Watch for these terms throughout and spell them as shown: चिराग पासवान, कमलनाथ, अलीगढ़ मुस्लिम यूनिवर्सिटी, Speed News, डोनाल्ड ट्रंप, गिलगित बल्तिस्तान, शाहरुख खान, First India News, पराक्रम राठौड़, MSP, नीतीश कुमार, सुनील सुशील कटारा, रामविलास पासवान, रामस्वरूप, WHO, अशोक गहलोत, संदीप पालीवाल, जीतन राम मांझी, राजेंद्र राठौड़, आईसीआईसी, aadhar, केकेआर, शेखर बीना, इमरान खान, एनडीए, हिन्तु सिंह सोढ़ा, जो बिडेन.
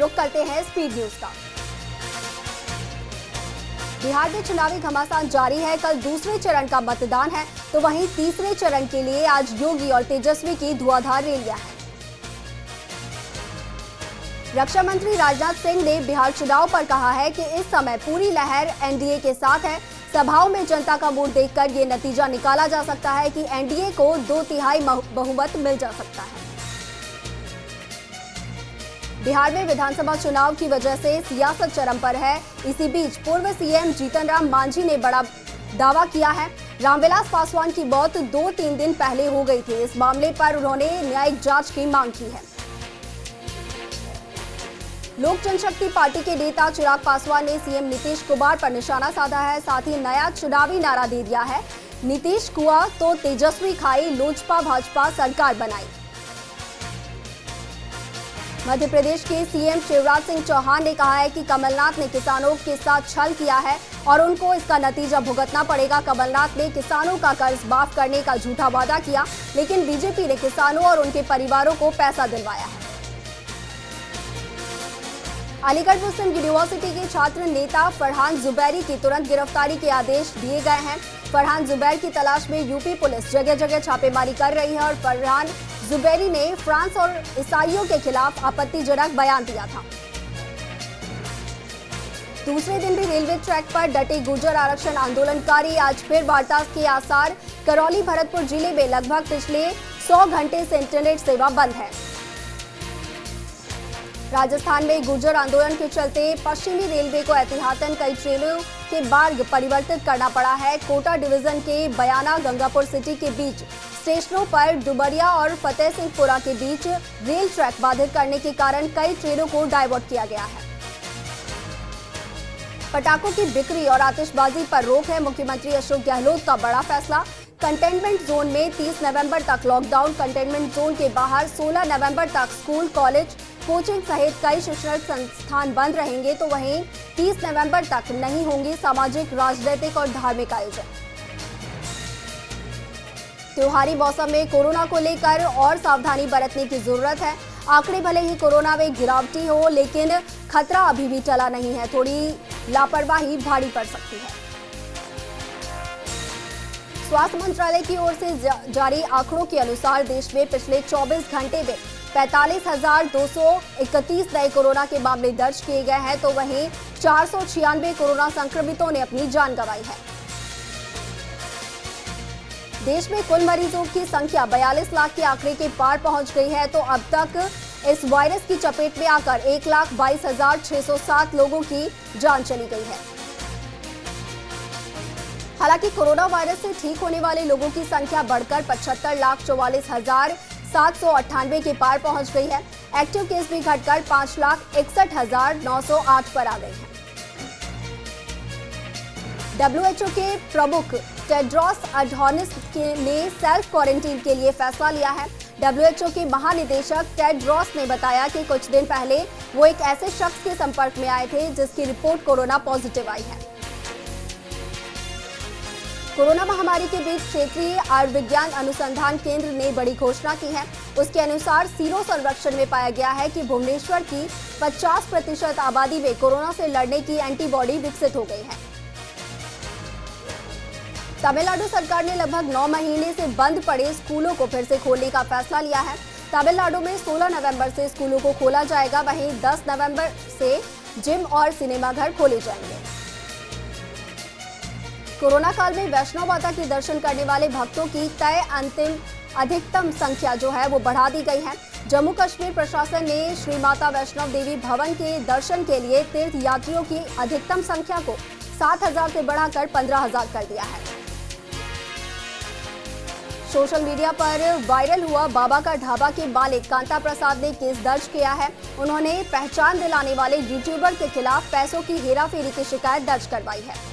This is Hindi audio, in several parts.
रुक करते हैं स्पीड न्यूज का। बिहार में चुनावी घमासान जारी है। कल दूसरे चरण का मतदान है तो वहीं तीसरे चरण के लिए आज योगी और तेजस्वी की धुआंधार रैलियां हैं। रक्षा मंत्री राजनाथ सिंह ने बिहार चुनाव पर कहा है कि इस समय पूरी लहर एनडीए के साथ है। सभाओं में जनता का मूड देखकर ये नतीजा निकाला जा सकता है कि एनडीए को 2/3 बहुमत मिल जा सकता है। बिहार में विधानसभा चुनाव की वजह से सियासत चरम पर है। इसी बीच पूर्व सीएम जीतन राम मांझी ने बड़ा दावा किया है। रामविलास पासवान की मौत 2-3 दिन पहले हो गई थी। इस मामले पर उन्होंने न्यायिक जांच की मांग की है। लोक जनशक्ति पार्टी के नेता चिराग पासवान ने सीएम नीतीश कुमार पर निशाना साधा है। साथ ही नया चुनावी नारा दे दिया है, नीतीश कुआ तो तेजस्वी खाई, लोजपा भाजपा सरकार बनाई। मध्य प्रदेश के सीएम शिवराज सिंह चौहान ने कहा है कि कमलनाथ ने किसानों के साथ छल किया है और उनको इसका नतीजा भुगतना पड़ेगा। कमलनाथ ने किसानों का कर्ज माफ करने का झूठा वादा किया, लेकिन बीजेपी ने किसानों और उनके परिवारों को पैसा दिलवाया है। अलीगढ़ मुस्लिम यूनिवर्सिटी के छात्र नेता फरहान जुबेरी की तुरंत गिरफ्तारी के आदेश दिए गए हैं। फरहान जुबेरी की तलाश में यूपी पुलिस जगह जगह छापेमारी कर रही है और फरहान जुबेरी ने फ्रांस और ईसाइयों के खिलाफ आपत्तिजनक बयान दिया था। दूसरे दिन भी रेलवे ट्रैक पर डटे गुर्जर आरक्षण आंदोलनकारी आज फिर वार्ता के आसार। करौली भरतपुर जिले में लगभग पिछले 100 घंटे से इंटरनेट सेवा बंद है। राजस्थान में गुर्जर आंदोलन के चलते पश्चिमी रेलवे को एहतियातन कई ट्रेनों के मार्ग परिवर्तित करना पड़ा है। कोटा डिवीजन के बयाना गंगापुर सिटी के बीच स्टेशनों पर डुबरिया और फतेह सिंहपुरा के बीच रेल ट्रैक बाधित करने के कारण कई ट्रेनों को डायवर्ट किया गया है। पटाखों की बिक्री और आतिशबाजी पर रोक है मुख्यमंत्री अशोक गहलोत का बड़ा फैसला। कंटेनमेंट जोन में 30 नवंबर तक लॉकडाउन, कंटेनमेंट जोन के बाहर 16 नवंबर तक स्कूल, कॉलेज, कोचिंग सहित कई शिक्षण संस्थान बंद रहेंगे तो वहीं 30 नवंबर तक नहीं होंगे सामाजिक, राजनीतिक और धार्मिक आयोजन। त्योहारी मौसम में कोरोना को लेकर और सावधानी बरतने की जरूरत है। आंकड़े भले ही कोरोना में गिरावटी हो लेकिन खतरा अभी भी टला नहीं है। थोड़ी लापरवाही भारी पड़ सकती है। स्वास्थ्य मंत्रालय की ओर से जारी आंकड़ों के अनुसार देश में पिछले 24 घंटे में 45,231 नए कोरोना के मामले दर्ज किए गए हैं तो वहीं 496 कोरोना संक्रमितों ने अपनी जान गंवाई है। देश में कुल मरीजों की संख्या 42 लाख के आंकड़े के पार पहुंच गई है तो अब तक इस वायरस की चपेट में आकर 1,22,607 लोगों की जान चली गई है। हालांकि कोरोना वायरस से ठीक होने वाले लोगों की संख्या बढ़कर 75,44,798 के पार पहुंच गई है। एक्टिव केस भी घटकर 5,61,908 पर आ गई है। WHO के प्रमुख टेड्रॉस ने सेल्फ क्वारंटीन के लिए फैसला लिया है। WHO के महानिदेशक टेड्रॉस ने बताया कि कुछ दिन पहले वो एक ऐसे शख्स के संपर्क में आए थे जिसकी रिपोर्ट कोरोना पॉजिटिव आई है। कोरोना महामारी के बीच क्षेत्रीय आयुर्विज्ञान अनुसंधान केंद्र ने बड़ी घोषणा की है। उसके अनुसार सीरो सर्वेक्षण में पाया गया है कि भुवनेश्वर की 50% आबादी में कोरोना से लड़ने की एंटीबॉडी विकसित हो गई है। तमिलनाडु सरकार ने लगभग 9 महीने से बंद पड़े स्कूलों को फिर से खोलने का फैसला लिया है। तमिलनाडु में 16 नवंबर से स्कूलों को खोला जाएगा, वहीं 10 नवंबर से जिम और सिनेमाघर खोले जाएंगे। कोरोना काल में वैष्णो माता के दर्शन करने वाले भक्तों की तय अधिकतम संख्या जो है वो बढ़ा दी गई है। जम्मू कश्मीर प्रशासन ने श्री माता वैष्णो देवी भवन के दर्शन के लिए तीर्थ यात्रियों की अधिकतम संख्या को 7,000 से बढ़ाकर 15,000 कर दिया है। सोशल मीडिया पर वायरल हुआ बाबा का ढाबा के मालिक कांता प्रसाद ने केस दर्ज किया है। उन्होंने पहचान दिलाने वाले यूट्यूबर के खिलाफ पैसों की हेराफेरी की शिकायत दर्ज करवाई है।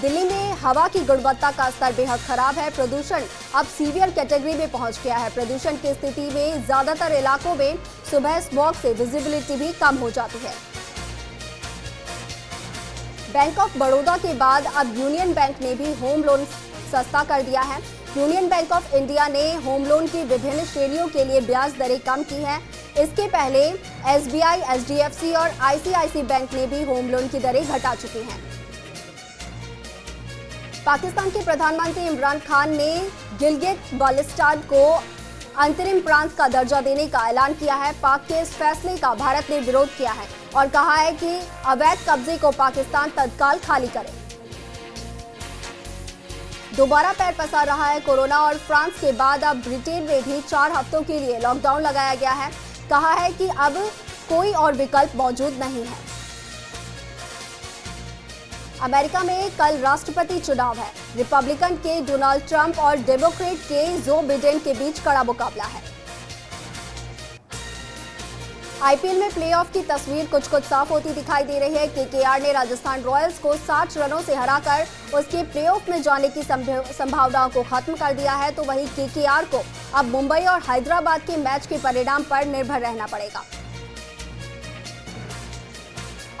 दिल्ली में हवा की गुणवत्ता का स्तर बेहद खराब है। प्रदूषण अब सीवियर कैटेगरी में पहुंच गया है। प्रदूषण की स्थिति में ज्यादातर इलाकों में सुबह स्मॉग से विजिबिलिटी भी कम हो जाती है। बैंक ऑफ बड़ौदा के बाद अब यूनियन बैंक ने भी होम लोन सस्ता कर दिया है। यूनियन बैंक ऑफ इंडिया ने होम लोन की विभिन्न श्रेणियों के लिए ब्याज दरें कम की हैं। इसके पहले एसबीआई, एचडीएफसी और आईसीआईसी बैंक ने भी होम लोन की दरें घटा चुकी हैं। पाकिस्तान के प्रधानमंत्री इमरान खान ने गिलगित बल्तिस्तान को अंतरिम प्रांत का दर्जा देने का ऐलान किया है। पाक के इस फैसले का भारत ने विरोध किया है और कहा है कि अवैध कब्जे को पाकिस्तान तत्काल खाली करे। दोबारा पैर पसार रहा है कोरोना और फ्रांस के बाद अब ब्रिटेन में भी 4 हफ्तों के लिए लॉकडाउन लगाया गया है। कहा है कि अब कोई और विकल्प मौजूद नहीं है। अमेरिका में कल राष्ट्रपति चुनाव है। रिपब्लिकन के डोनाल्ड ट्रंप और डेमोक्रेट के जो बिडेन के बीच कड़ा मुकाबला है। आईपीएल में प्लेऑफ की तस्वीर कुछ साफ होती दिखाई दे रही है। केकेआर ने राजस्थान रॉयल्स को 60 रनों से हराकर उसके प्लेऑफ में जाने की संभावनाओं को खत्म कर दिया है। तो वहीं केकेआर को अब मुंबई और हैदराबाद के मैच के परिणाम पर निर्भर रहना पड़ेगा।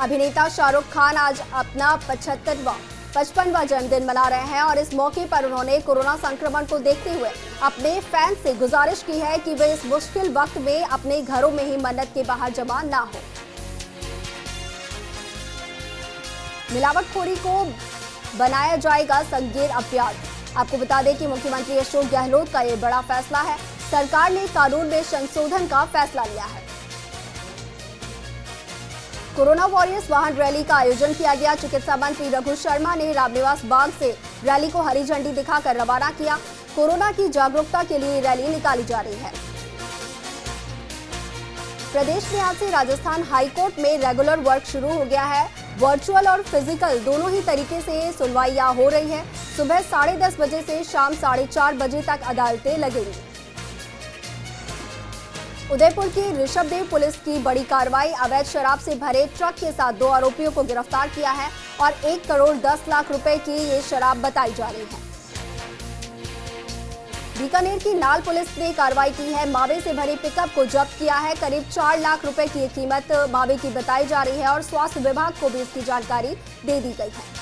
अभिनेता शाहरुख खान आज अपना 55वां जन्मदिन मना रहे हैं और इस मौके पर उन्होंने कोरोना संक्रमण को देखते हुए अपने फैंस से गुजारिश की है कि वे इस मुश्किल वक्त में अपने घरों में ही मन्नत के बाहर जमा ना हो। मिलावटखोरी को बनाया जाएगा संज्ञेय अपराध। आपको बता दें कि मुख्यमंत्री अशोक गहलोत का ये बड़ा फैसला है। सरकार ने कानून में संशोधन का फैसला लिया है। कोरोना वॉरियर्स वाहन रैली का आयोजन किया गया। चिकित्सा मंत्री रघु शर्मा ने रामनिवास बाग से रैली को हरी झंडी दिखाकर रवाना किया। कोरोना की जागरूकता के लिए रैली निकाली जा रही है। प्रदेश में आज से राजस्थान हाईकोर्ट में रेगुलर वर्क शुरू हो गया है। वर्चुअल और फिजिकल दोनों ही तरीके से सुनवाइयां हो रही है। सुबह 10:30 बजे से शाम 4:30 बजे तक अदालतें लगेंगी। उदयपुर की ऋषभदेव पुलिस की बड़ी कार्रवाई। अवैध शराब से भरे ट्रक के साथ 2 आरोपियों को गिरफ्तार किया है और 1 करोड़ 10 लाख रुपए की ये शराब बताई जा रही है। बीकानेर की नाल पुलिस ने कार्रवाई की है। मावे से भरे पिकअप को जब्त किया है। करीब 4 लाख रुपए की ये कीमत मावे की बताई जा रही है और स्वास्थ्य विभाग को भी इसकी जानकारी दे दी गई है।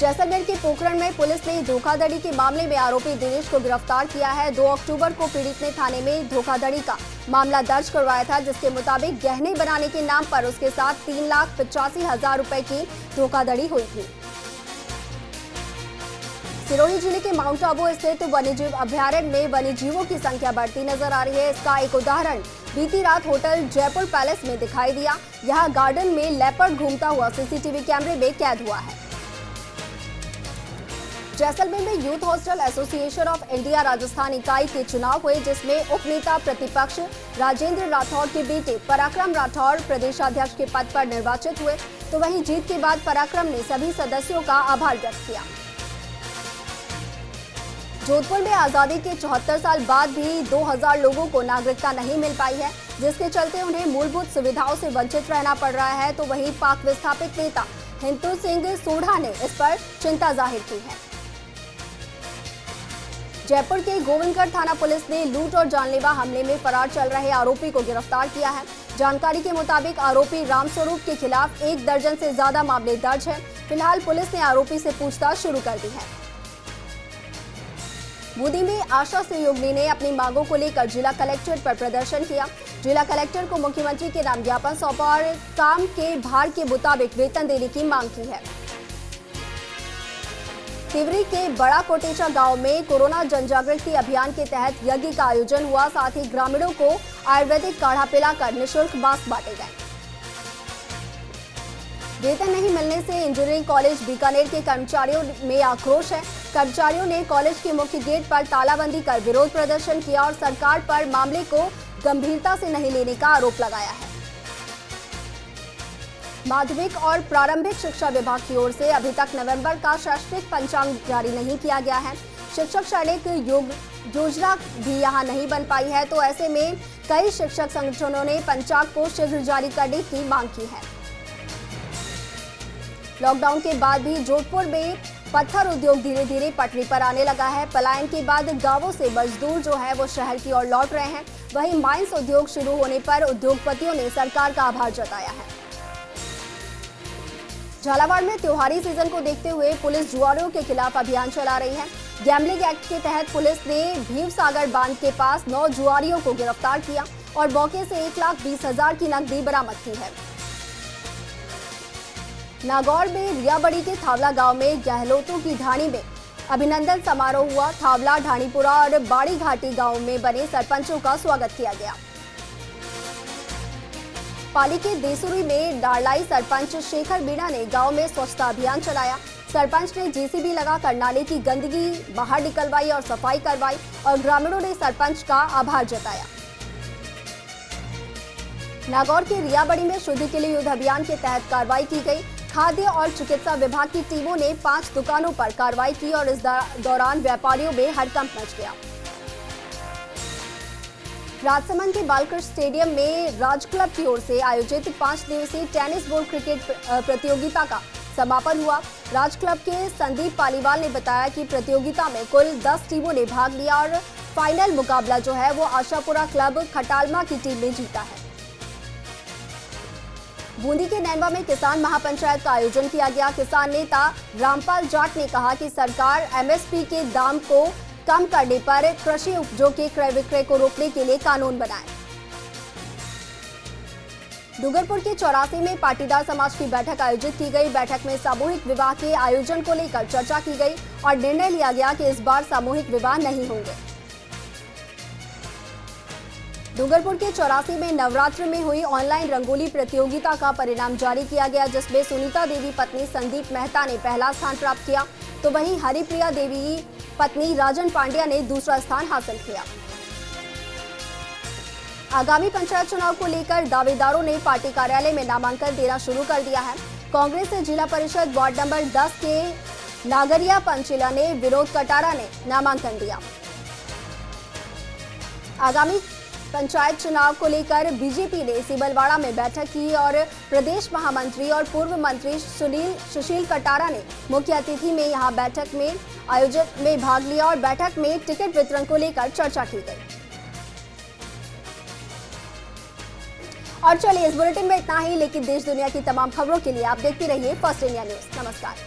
जैसलमेर के पोखरण में पुलिस ने धोखाधड़ी के मामले में आरोपी दिनेश को गिरफ्तार किया है। 2 अक्टूबर को पीड़ित ने थाने में धोखाधड़ी का मामला दर्ज करवाया था, जिसके मुताबिक गहने बनाने के नाम पर उसके साथ 3,85,000 रुपए की धोखाधड़ी हुई थी। सिरोही जिले के माउंट आबू स्थित वन्यजीव अभ्यारण्य में वन्यजीवों की संख्या बढ़ती नजर आ रही है। इसका एक उदाहरण बीती रात होटल जयपुर पैलेस में दिखाई दिया। यहाँ गार्डन में लेपर्ड घूमता हुआ सीसीटीवी कैमरे में कैद हुआ है। जैसलमेर में Youth Hostel Association of India Rajasthan इकाई के चुनाव हुए, जिसमें उपनेता प्रतिपक्ष राजेंद्र राठौड़ के बेटे पराक्रम राठौड़ प्रदेशाध्यक्ष के पद पर निर्वाचित हुए। तो वहीं जीत के बाद पराक्रम ने सभी सदस्यों का आभार व्यक्त किया। जोधपुर में आजादी के 74 साल बाद भी 2000 लोगों को नागरिकता नहीं मिल पाई है, जिसके चलते उन्हें मूलभूत सुविधाओं से वंचित रहना पड़ रहा है। तो वहीं पाक विस्थापित नेता हिन्तु सिंह सोढ़ा ने इस पर चिंता जाहिर की है। जयपुर के गोविंदगढ़ थाना पुलिस ने लूट और जानलेवा हमले में फरार चल रहे आरोपी को गिरफ्तार किया है। जानकारी के मुताबिक आरोपी रामस्वरूप के खिलाफ 1 दर्जन से ज्यादा मामले दर्ज हैं। फिलहाल पुलिस ने आरोपी से पूछताछ शुरू कर दी है। बूंदी में आशा सहयोगिनी ने अपनी मांगों को लेकर जिला कलेक्ट्रेट पर प्रदर्शन किया। जिला कलेक्टर को मुख्यमंत्री के नाम ज्ञापन सौंपा और काम के भार के मुताबिक वेतन देने की मांग की है। तिवरी के बड़ा कोटेचा गांव में कोरोना जनजागृति अभियान के तहत यज्ञ का आयोजन हुआ। साथ ही ग्रामीणों को आयुर्वेदिक काढ़ा पिलाकर निःशुल्क मास्क बांटे गए। वेतन नहीं मिलने से इंजीनियरिंग कॉलेज बीकानेर के कर्मचारियों में आक्रोश है। कर्मचारियों ने कॉलेज के मुख्य गेट पर तालाबंदी कर विरोध प्रदर्शन किया और सरकार पर मामले को गंभीरता से नहीं लेने का आरोप लगाया है। माध्यमिक और प्रारंभिक शिक्षा विभाग की ओर से अभी तक नवंबर का शैक्षणिक पंचांग जारी नहीं किया गया है। शिक्षक शैक्षणिक योजना भी यहां नहीं बन पाई है। तो ऐसे में कई शिक्षक संगठनों ने पंचांग को शीघ्र जारी करने की मांग की है। लॉकडाउन के बाद भी जोधपुर में पत्थर उद्योग धीरे धीरे पटरी पर आने लगा है। पलायन के बाद गाँवों से मजदूर जो है वो शहर की ओर लौट रहे हैं। वहीं माइंस उद्योग शुरू होने पर उद्योगपतियों ने सरकार का आभार जताया है। झालावाड़ में त्योहारी सीजन को देखते हुए पुलिस जुआरियों के खिलाफ अभियान चला रही है। गैम्बलिंग एक्ट के तहत पुलिस ने भीमसागर बांध के पास 9 जुआरियों को गिरफ्तार किया और मौके से 1,20,000 की नकदी बरामद की है। नागौर में रियाबड़ी के थावला गांव में गहलोतों की ढाणी में अभिनंदन समारोह हुआ। थावला, ढाणीपुरा और बाड़ी घाटी गाँव में बने सरपंचों का स्वागत किया गया। पाली के देसुरी में डारलाई सरपंच शेखर बीना ने गांव में स्वच्छता अभियान चलाया। सरपंच ने जेसीबी लगाकर नाले की गंदगी बाहर निकलवाई और सफाई करवाई और ग्रामीणों ने सरपंच का आभार जताया। नागौर के रियाबड़ी में शुद्धि के लिए युद्ध अभियान के तहत कार्रवाई की गई। खाद्य और चिकित्सा विभाग की टीमों ने 5 दुकानों पर कार्रवाई की और इस दौरान व्यापारियों में हड़कंप मच गया। राजसमंद के बालकृष्ण स्टेडियम में राज क्लब की ओर से आयोजित 5 दिवसीय टेनिस बॉल क्रिकेट प्रतियोगिता का समापन हुआ। राज क्लब के संदीप पालीवाल ने बताया कि प्रतियोगिता में कुल 10 टीमों ने भाग लिया और फाइनल मुकाबला जो है वो आशापुरा क्लब खटालमा की टीम ने जीता है। बूंदी के नैनवा में किसान महापंचायत का आयोजन किया गया। किसान नेता रामपाल जाट ने कहा कि सरकार MSP के दाम को कम करने पर कृषि उपजों के क्रय विक्रय को रोकने के लिए कानून बनाए। डूंगरपुर के चौरासी में पाटीदार समाज की बैठक आयोजित की गई। बैठक में सामूहिक विवाह के आयोजन को लेकर चर्चा की गई और निर्णय लिया गया कि इस बार सामूहिक विवाह नहीं होंगे। डूंगरपुर के चौरासी में नवरात्र में हुई ऑनलाइन रंगोली प्रतियोगिता का परिणाम जारी किया गया, जिसमें सुनीता देवी पत्नी संदीप मेहता ने पहला स्थान प्राप्त किया तो वहीं हरिप्रिया देवी पत्नी राजन पांड्या ने दूसरा स्थान हासिल किया। आगामी पंचायत चुनाव को लेकर दावेदारों ने पार्टी कार्यालय में नामांकन देना शुरू कर दिया है। कांग्रेस से जिला परिषद वार्ड नंबर 10 के नागरिया पंचीला ने विनोद कटारा ने नामांकन दिया। आगामी पंचायत चुनाव को लेकर बीजेपी ने सिबलवाड़ा में बैठक की और प्रदेश महामंत्री और पूर्व मंत्री सुनील सुशील कटारा ने मुख्य अतिथि में यहां बैठक में आयोजन में भाग लिया और बैठक में टिकट वितरण को लेकर चर्चा की गई। और चलिए इस बुलेटिन में इतना ही, लेकिन देश दुनिया की तमाम खबरों के लिए आप देखते रहिए फर्स्ट इंडिया न्यूज। नमस्कार।